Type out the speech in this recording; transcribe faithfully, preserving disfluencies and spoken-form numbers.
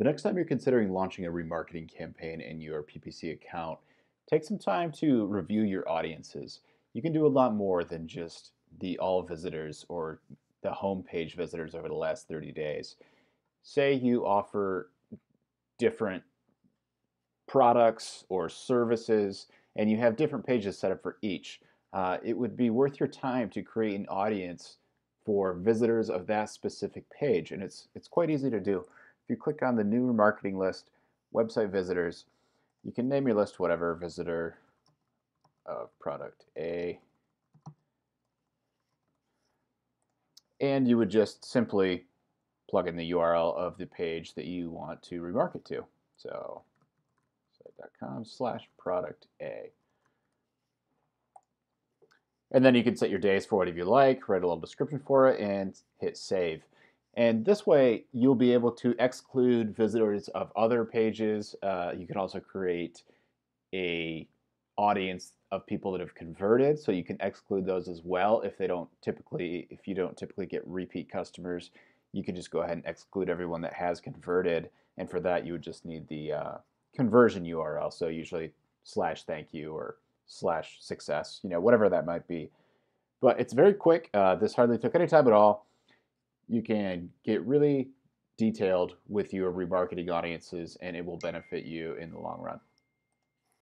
The next time you're considering launching a remarketing campaign in your P P C account, take some time to review your audiences. You can do a lot more than just the all visitors or the homepage visitors over the last thirty days. Say you offer different products or services and you have different pages set up for each. Uh, it would be worth your time to create an audience for visitors of that specific page, and it's it's quite easy to do. If you click on the new remarketing list, website visitors, you can name your list whatever, visitor of product A, and you would just simply plug in the U R L of the page that you want to remarket to. So site dot com slash product A. And then you can set your days for whatever you like, write a little description for it, and hit save. And this way, you'll be able to exclude visitors of other pages. Uh, you can also create a audience of people that have converted, so you can exclude those as well. If they don't typically, if you don't typically get repeat customers, you can just go ahead and exclude everyone that has converted. And for that, you would just need the uh, conversion U R L. So usually slash thank you or slash success, you know, whatever that might be. But it's very quick. Uh, this hardly took any time at all. You can get really detailed with your remarketing audiences, and it will benefit you in the long run.